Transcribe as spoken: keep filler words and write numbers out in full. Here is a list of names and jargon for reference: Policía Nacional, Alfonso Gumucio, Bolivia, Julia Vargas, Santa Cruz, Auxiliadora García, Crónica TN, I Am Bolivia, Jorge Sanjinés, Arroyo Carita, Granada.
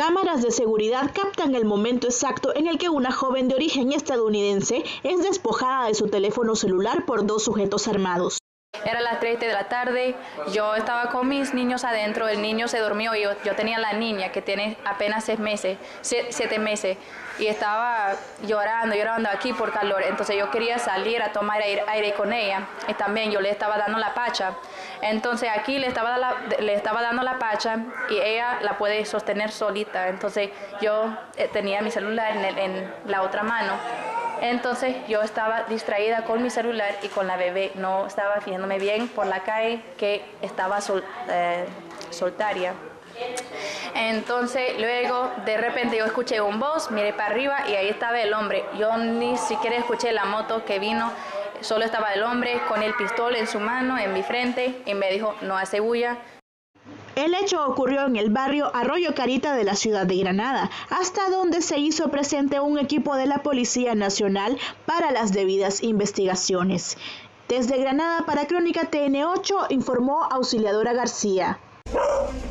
Cámaras de seguridad captan el momento exacto en el que una joven de origen estadounidense es despojada de su teléfono celular por dos sujetos armados. Era las tres de la tarde, yo estaba con mis niños adentro, el niño se durmió y yo, yo tenía la niña que tiene apenas seis meses, siete meses, y estaba llorando, llorando aquí por calor, entonces yo quería salir a tomar aire, aire con ella, y también yo le estaba dando la pacha, entonces aquí le estaba, la, le estaba dando la pacha y ella la puede sostener solita, entonces yo tenía mi celular en, el, en la otra mano. Entonces yo estaba distraída con mi celular y con la bebé, no estaba fijándome bien por la calle que estaba sol, eh, soltaria. Entonces luego de repente yo escuché un voz, miré para arriba y ahí estaba el hombre. Yo ni siquiera escuché la moto que vino, solo estaba el hombre con el pistol en su mano, en mi frente, y me dijo no hace bulla. El hecho ocurrió en el barrio Arroyo Carita de la ciudad de Granada, hasta donde se hizo presente un equipo de la Policía Nacional para las debidas investigaciones. Desde Granada para Crónica T N ocho informó Auxiliadora García.